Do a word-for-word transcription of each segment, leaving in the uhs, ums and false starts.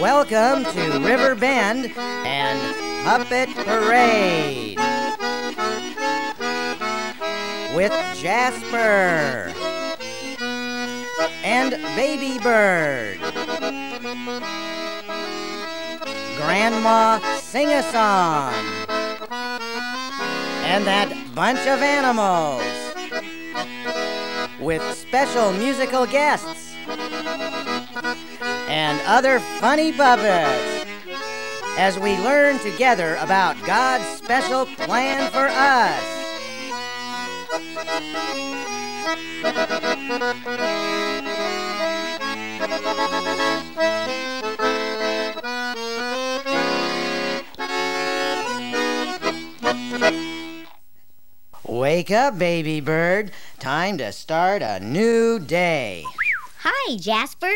Welcome to River Bend and Puppet Parade with Jasper and Baby Bird, Grandma Sing-A-Song, and that bunch of animals with special musical guests and other funny puppets as we learn together about God's special plan for us. Wake up, Baby Bird. Time to start a new day. Hi, Jasper.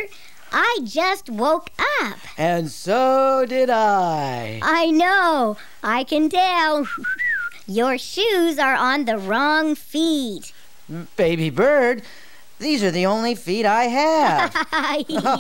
I just woke up. And so did I. I know. I can tell. Your shoes are on the wrong feet. Baby Bird, these are the only feet I have.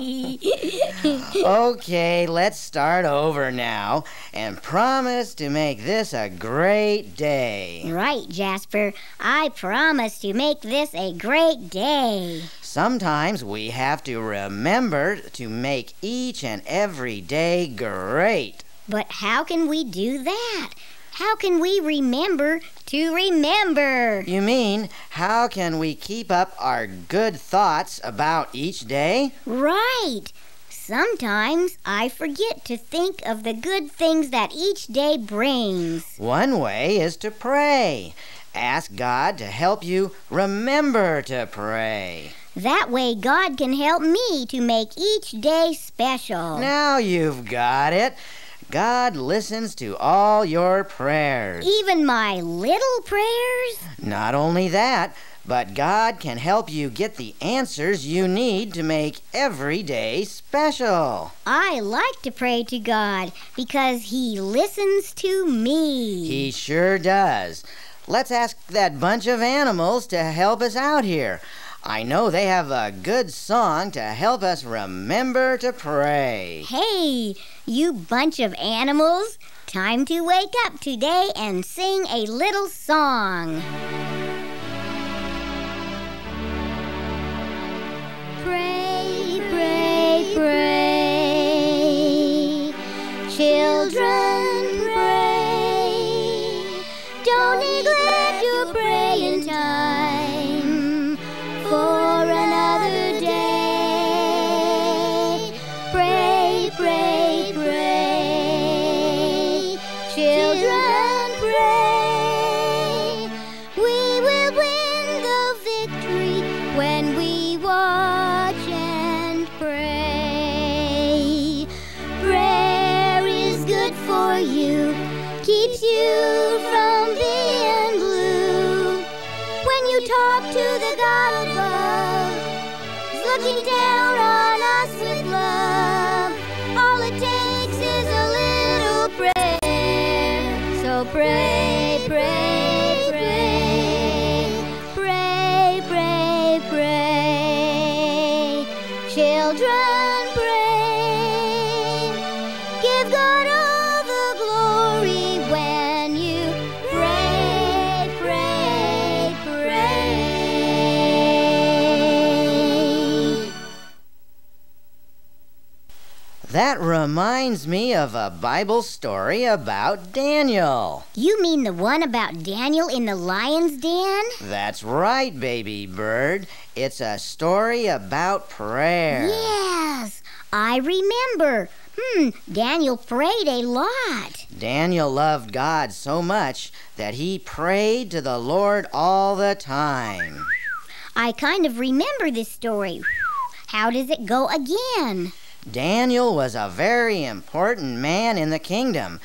Okay, let's start over now and promise to make this a great day. Right, Jasper. I promise to make this a great day. Sometimes we have to remember to make each and every day great. But how can we do that? How can we remember to remember? You mean, how can we keep up our good thoughts about each day? Right. Sometimes I forget to think of the good things that each day brings. One way is to pray. Ask God to help you remember to pray. That way God can help me to make each day special. Now you've got it. God listens to all your prayers. Even my little prayers? Not only that, but God can help you get the answers you need to make every day special. I like to pray to God because He listens to me. He sure does. Let's ask that bunch of animals to help us out here. I know they have a good song to help us remember to pray. Hey, you bunch of animals. Time to wake up today and sing a little song. Pray, pray, pray. Children, pray. Don't neglect your praying time. Pray, pray, pray, pray, pray, pray, children, pray, give God all the glory when you pray, pray, pray. That reminds me of a Bible story about Daniel. You mean the one about Daniel in the lion's den? That's right, Baby Bird. It's a story about prayer. Yes, I remember. Hmm, Daniel prayed a lot. Daniel loved God so much that he prayed to the Lord all the time. I kind of remember this story. How does it go again? Daniel was a very important man in the kingdom,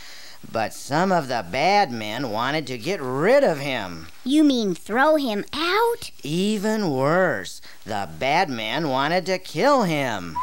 but some of the bad men wanted to get rid of him. You mean throw him out? Even worse, the bad men wanted to kill him.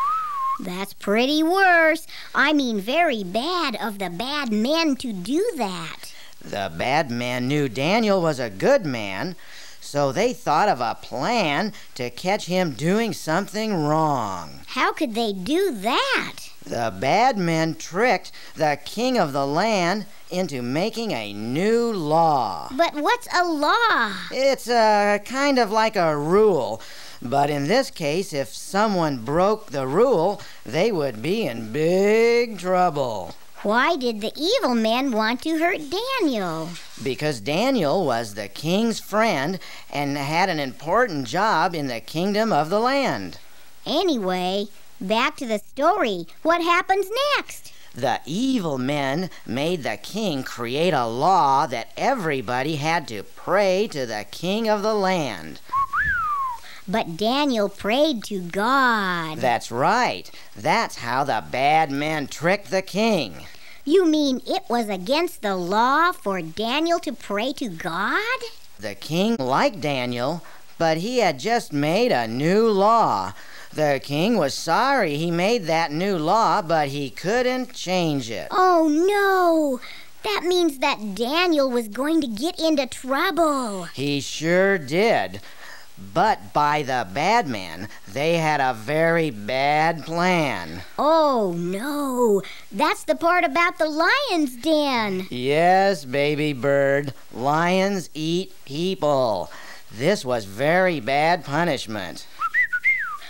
That's pretty worse. I mean, very bad of the bad men to do that. The bad men knew Daniel was a good man, so they thought of a plan to catch him doing something wrong. How could they do that? The bad men tricked the king of the land into making a new law. But what's a law? It's uh, kind of like a rule. But in this case, if someone broke the rule, they would be in big trouble. Why did the evil man want to hurt Daniel? Because Daniel was the king's friend and had an important job in the kingdom of the land. Anyway, back to the story. What happens next? The evil men made the king create a law that everybody had to pray to the king of the land. But Daniel prayed to God. That's right. That's how the bad men tricked the king. You mean it was against the law for Daniel to pray to God? The king liked Daniel, but he had just made a new law. The king was sorry he made that new law, but he couldn't change it. Oh, no! That means that Daniel was going to get into trouble. He sure did. But by the bad man, they had a very bad plan. Oh, no! That's the part about the lion's den. Yes, Baby Bird. Lions eat people. This was very bad punishment.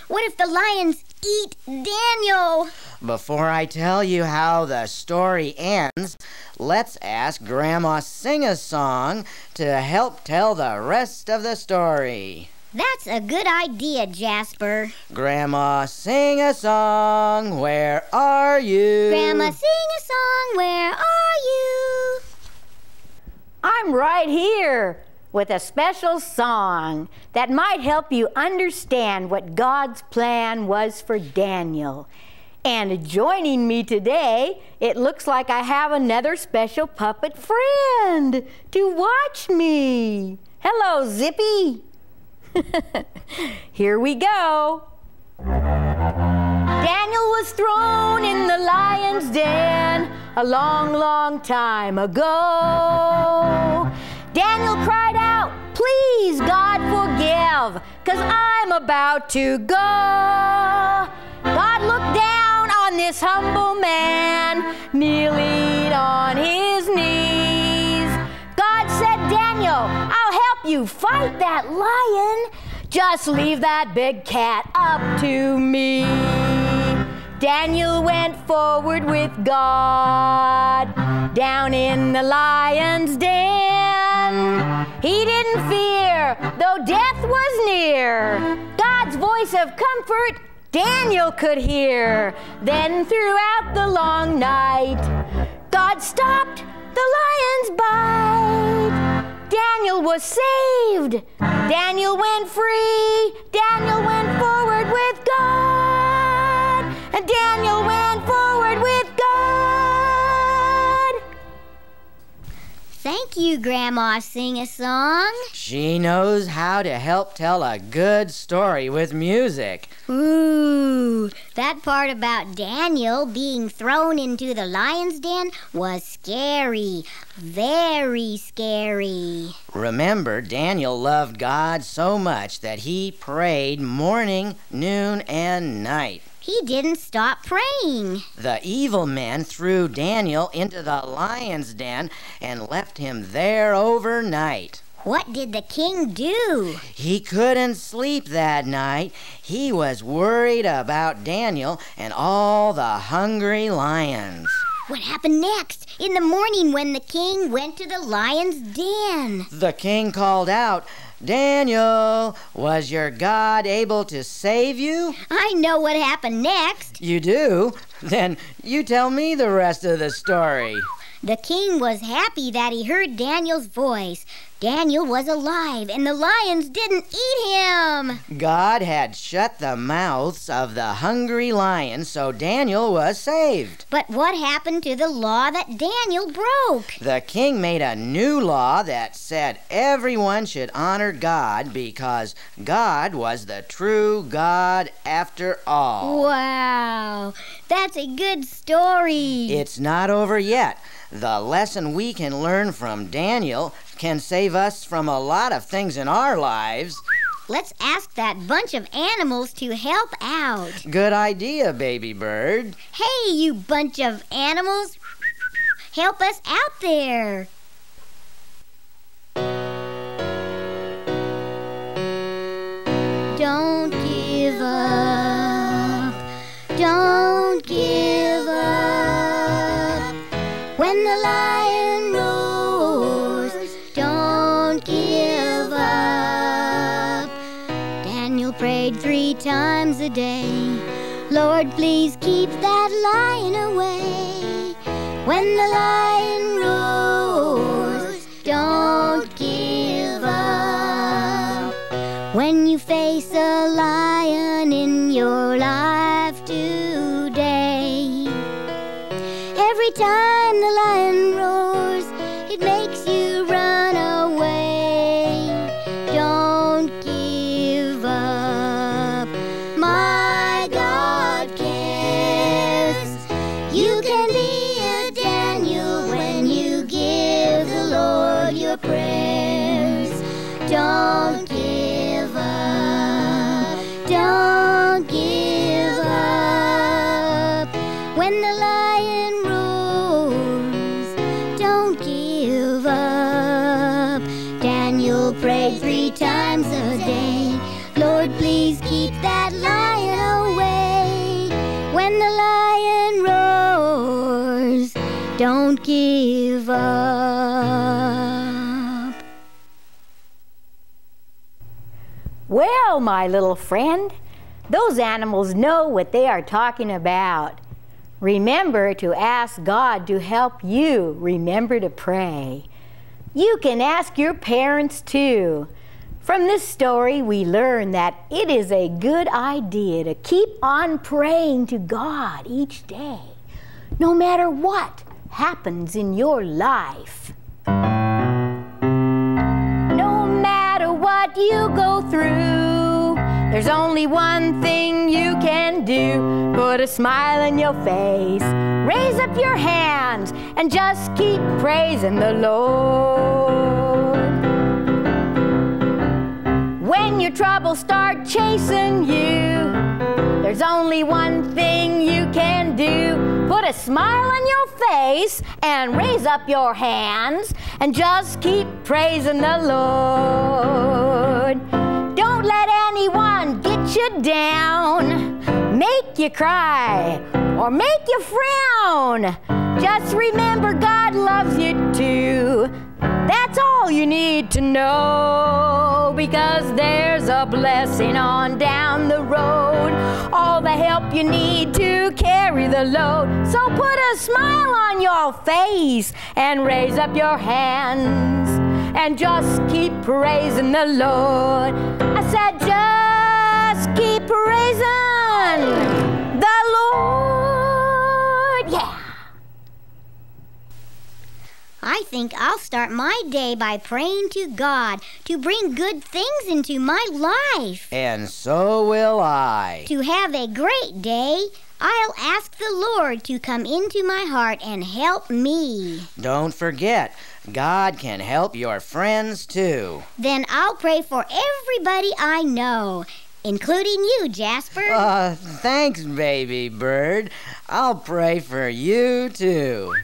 What if the lions eat Daniel? Before I tell you how the story ends, let's ask Grandma Sing-A-Song to help tell the rest of the story. That's a good idea, Jasper. Grandma Sing-A-Song, where are you? Grandma Sing-A-Song, where are you? I'm right here with a special song that might help you understand what God's plan was for Daniel. And joining me today, it looks like I have another special puppet friend to watch me. Hello, Zippy. Here we go. Daniel was thrown in the lion's den a long, long time ago. Daniel cried out, "Please, God, forgive, 'cause I'm about to go." God looked down on this humble man, kneeling on his knees. God said, "Daniel, I'll help you fight that lion. Just leave that big cat up to me." Daniel went forward with God down in the lion's den. He didn't fear, though death was near. God's voice of comfort Daniel could hear. Then throughout the long night, God stopped the lion's bite. Daniel was saved. Daniel went free. Daniel went forward with God. And Daniel went forward with God. Thank you, Grandma Sing-A-Song. She knows how to help tell a good story with music. Ooh, that part about Daniel being thrown into the lion's den was scary. Very scary. Remember, Daniel loved God so much that he prayed morning, noon, and night. He didn't stop praying. The evil men threw Daniel into the lion's den and left him there overnight. What did the king do? He couldn't sleep that night. He was worried about Daniel and all the hungry lions. What happened next? In the morning when the king went to the lion's den, the king called out, "Daniel, was your God able to save you?" I know what happened next. You do? Then you tell me the rest of the story. The king was happy that he heard Daniel's voice. Daniel was alive, and the lions didn't eat him. God had shut the mouths of the hungry lions, so Daniel was saved. But what happened to the law that Daniel broke? The king made a new law that said everyone should honor God because God was the true God after all. Wow, that's a good story. It's not over yet. The lesson we can learn from Daniel can save us from a lot of things in our lives. Let's ask that bunch of animals to help out. Good idea, Baby Bird. Hey, you bunch of animals. Help us out there. Don't give up. Don't give up. When the lion roars, don't give up. Daniel prayed three times a day. Lord, please keep that lion away. When the lion roars, don't give up. When you face a lion in your life today, every time the lion roars, it makes you run away. Don't give up. My God cares. You can be a Daniel when you give the Lord your prayers. Don't give up. Don't give up. When the lion roars, don't give up. Daniel prayed three times a day. Lord, please keep that lion away. When the lion roars, don't give up. Well, my little friend, those animals know what they are talking about. Remember to ask God to help you. Remember to pray. You can ask your parents too. From this story, we learn that it is a good idea to keep on praying to God each day, no matter what happens in your life. No matter what you go through, there's only one thing you can do. Put a smile on your face, raise up your hands, and just keep praising the Lord. When your troubles start chasing you, there's only one thing you can do. Put a smile on your face and raise up your hands and just keep praising the Lord. Don't let anyone get you down, make you cry, or make you frown. Just remember God loves you too. That's all you need to know, because there's a blessing on down the road. All the help you need to carry the load. So put a smile on your face and raise up your hands and just keep praising the Lord. I said just keep praising the Lord. Yeah. I think I'll start my day by praying to God to bring good things into my life. And so will I. To have a great day, I'll ask the Lord to come into my heart and help me. Don't forget, God can help your friends too. Then I'll pray for everybody I know, including you, Jasper. Uh, thanks, Baby Bird. I'll pray for you too.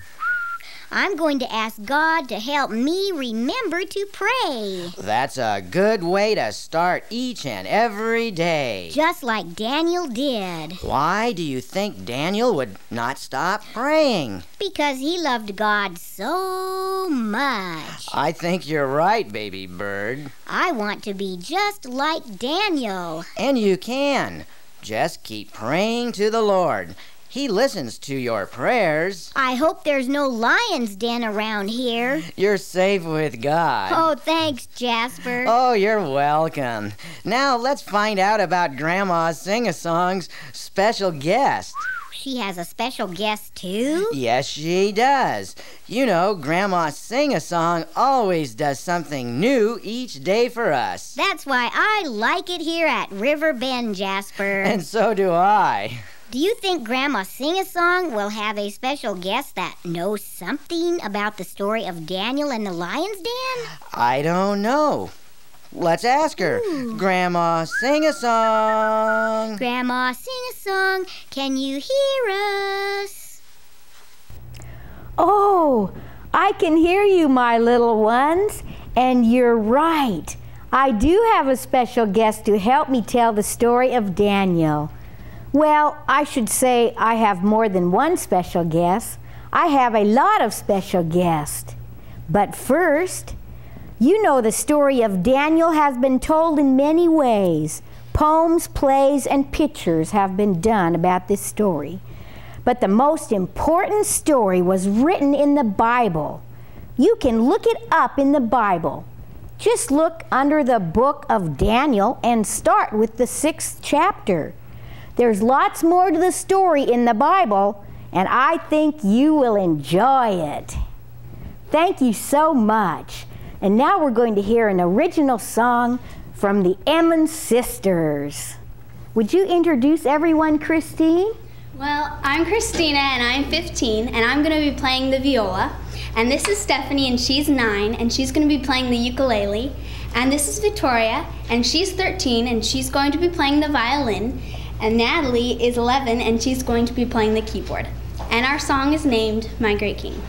I'm going to ask God to help me remember to pray. That's a good way to start each and every day. Just like Daniel did. Why do you think Daniel would not stop praying? Because he loved God so much. I think you're right, Baby Bird. I want to be just like Daniel. And you can. Just keep praying to the Lord. He listens to your prayers. I hope there's no lion's den around here. You're safe with God. Oh, thanks, Jasper. Oh, you're welcome. Now let's find out about Grandma Sing-A-Song's special guest. She has a special guest, too? Yes, she does. You know, Grandma Sing-A-Song always does something new each day for us. That's why I like it here at River Bend, Jasper. And so do I. Do you think Grandma Sing-A-Song will have a special guest that knows something about the story of Daniel and the lion's den? I don't know. Let's ask her. Ooh. Grandma, sing a song. Grandma, sing a song. Can you hear us? Oh, I can hear you, my little ones. And you're right. I do have a special guest to help me tell the story of Daniel. Well, I should say I have more than one special guest. I have a lot of special guests. But first, you know the story of Daniel has been told in many ways. Poems, plays, and pictures have been done about this story. But the most important story was written in the Bible. You can look it up in the Bible. Just look under the book of Daniel and start with the sixth chapter. There's lots more to the story in the Bible, and I think you will enjoy it. Thank you so much. And now we're going to hear an original song from the Emmons sisters. Would you introduce everyone, Christine? Well, I'm Christina, and I'm fifteen, and I'm going to be playing the viola. And this is Stephanie, and she's nine, and she's going to be playing the ukulele. And this is Victoria, and she's thirteen, and she's going to be playing the violin. And Natalie is eleven, and she's going to be playing the keyboard. And our song is named My Great King.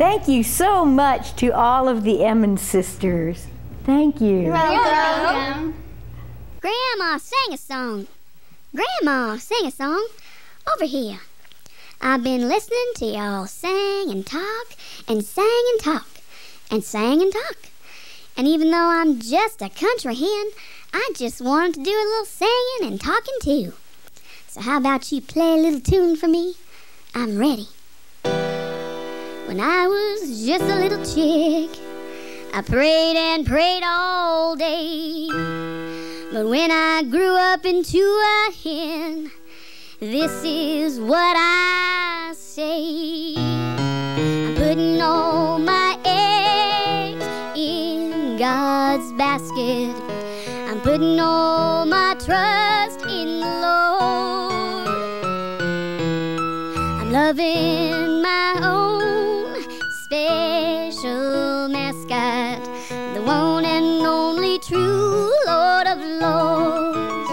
Thank you so much to all of the Emmons sisters. Thank you. You're welcome. Grandma sang a song. Grandma sang a song. Over here. I've been listening to y'all sing and talk and sang and talk and sang and talk. And even though I'm just a country hen, I just wanted to do a little singing and talking too. So how about you play a little tune for me? I'm ready. When I was just a little chick, I prayed and prayed all day. But when I grew up into a hen, this is what I say. I'm putting all my eggs in God's basket. I'm putting all my trust in the Lord. I'm loving my own special mascot, the one and only true Lord of Lords.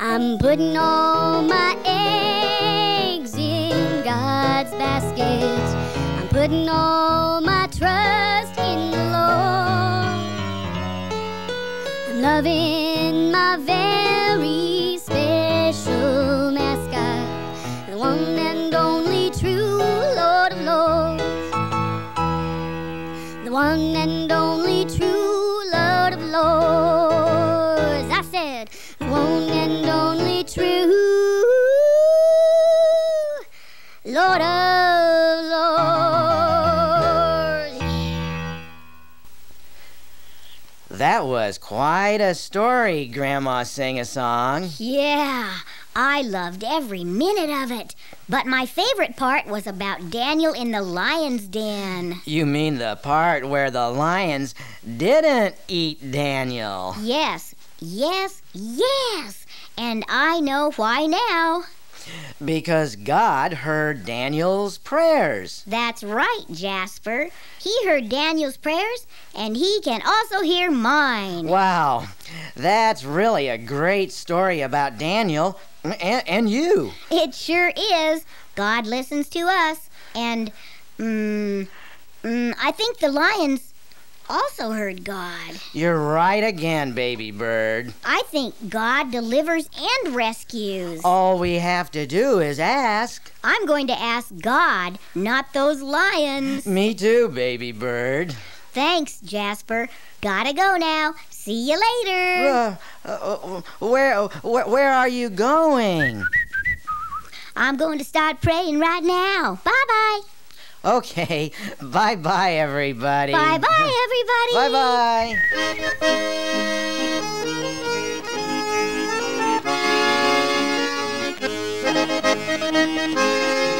I'm putting all my eggs in God's basket. I'm putting all my trust in the Lord. I'm loving my very special mascot, the one and only true Lord of Lords, the one and only true Lord of Lords. I said, the one and only true Lord of Lords. Yeah. That was quite a story, Grandma Sing-A-Song. Yeah, I loved every minute of it. But my favorite part was about Daniel in the lion's den. You mean the part where the lions didn't eat Daniel? Yes, yes, yes. And I know why now. Because God heard Daniel's prayers. That's right, Jasper. He heard Daniel's prayers, and he can also hear mine. Wow, that's really a great story about Daniel and, and you. It sure is. God listens to us, and mm, mm, I think the lions also heard God. You're right again, Baby Bird. I think God delivers and rescues. All we have to do is ask. I'm going to ask God, not those lions. Me too, Baby Bird. Thanks, Jasper. Gotta go now. See you later. Uh, uh, where, where, where are you going? I'm going to start praying right now. Bye-bye. Okay, bye-bye, everybody. Bye-bye, everybody. Bye-bye.